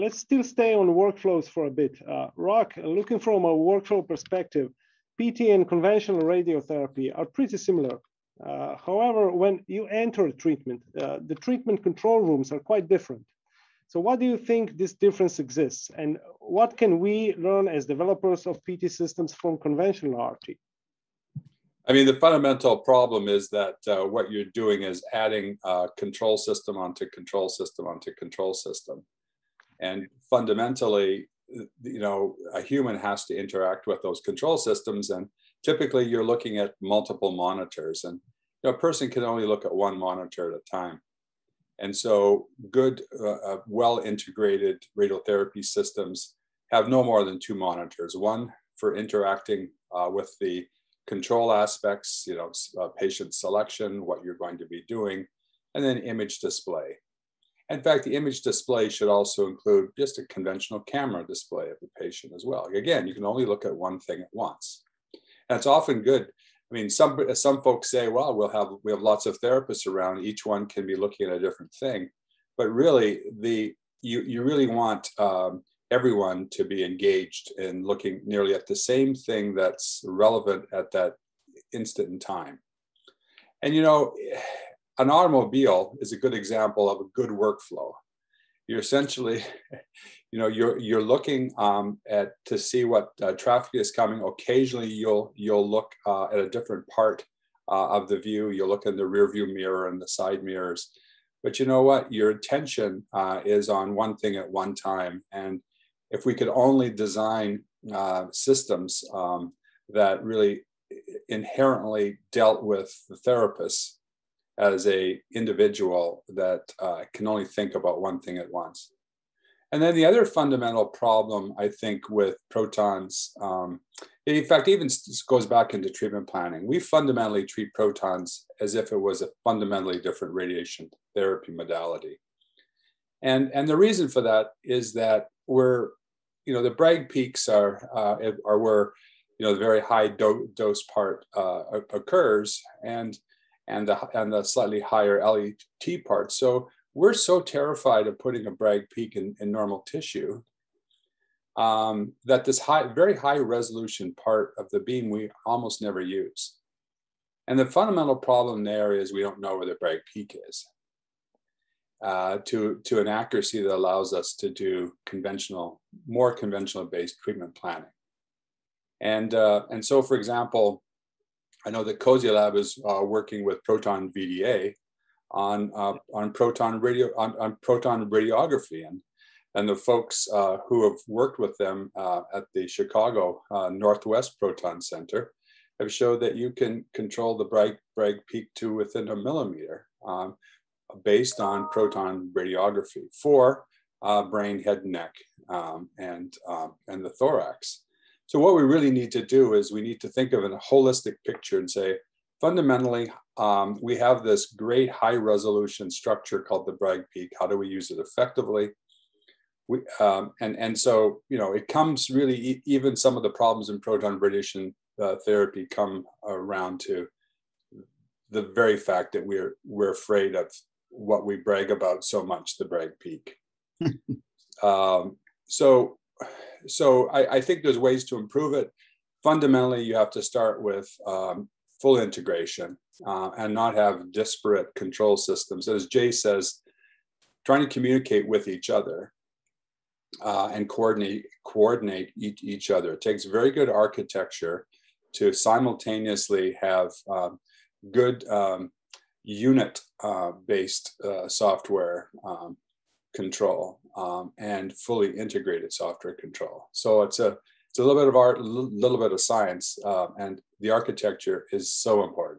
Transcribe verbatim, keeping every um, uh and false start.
let's still stay on workflows for a bit. Uh, Rock, looking from a workflow perspective, P T and conventional radiotherapy are pretty similar. Uh, however, when you enter treatment, uh, the treatment control rooms are quite different. So what do you think this difference exists? And what can we learn as developers of P T systems from conventional R T? I mean, the fundamental problem is that uh, what you're doing is adding uh, control system onto control system onto control system. And fundamentally, you know, a human has to interact with those control systems. And typically you're looking at multiple monitors, and you know, a person can only look at one monitor at a time. And so good, uh, well-integrated radiotherapy systems have no more than two monitors, one for interacting uh, with the control aspects, you know, uh, patient selection, what you're going to be doing, and then image display. In fact, the image display should also include just a conventional camera display of the patient as well. Again, you can only look at one thing at once. And it's often good. I mean, some, some folks say, well, we'll have, we have lots of therapists around. Each one can be looking at a different thing. But really, the, you, you really want um, everyone to be engaged in looking nearly at the same thing that's relevant at that instant in time. And, you know, an automobile is a good example of a good workflow. You're essentially, you know, you're you're looking um, at to see what uh, traffic is coming. Occasionally, you'll you'll look uh, at a different part uh, of the view. You'll look in the rear view mirror and the side mirrors, but you know what? Your attention uh, is on one thing at one time. And if we could only design uh, systems um, that really inherently dealt with the therapists as a individual that uh, can only think about one thing at once. And then the other fundamental problem, I think, with protons, um, in fact, even goes back into treatment planning. We fundamentally treat protons as if it was a fundamentally different radiation therapy modality. And, and the reason for that is that we're, you know, the Bragg peaks are, uh, are where, you know, the very high do dose part uh, occurs. And And the, and the slightly higher L E T part. So we're so terrified of putting a Bragg peak in, in normal tissue um, that this high, very high resolution part of the beam we almost never use. And the fundamental problem there is we don't know where the Bragg peak is uh, to, to an accuracy that allows us to do conventional, more conventional based treatment planning. And, uh, and so, for example, I know that COSYLAB is uh, working with Proton V D A on uh, on proton radio on, on proton radiography, and and the folks uh, who have worked with them uh, at the Chicago uh, Northwest Proton Center have shown that you can control the Bragg, Bragg peak to within a millimeter um, based on proton radiography for uh, brain, head, and neck, um, and um, and the thorax. So what we really need to do is we need to think of a holistic picture and say, fundamentally, um, we have this great high resolution structure called the Bragg peak. How do we use it effectively? We, um, and, and so, you know, it comes really, e even some of the problems in proton radiation uh, therapy come around to the very fact that we're, we're afraid of what we brag about so much, the Bragg peak. um, so, So I, I think there's ways to improve it. Fundamentally, you have to start with um, full integration uh, and not have disparate control systems. As Jay says, trying to communicate with each other uh, and coordinate, coordinate e each other. It takes very good architecture to simultaneously have um, good um, unit-based uh, uh, software um, control um, and fully integrated software control. So it's a it's a little bit of art, a little bit of science, uh, and the architecture is so important.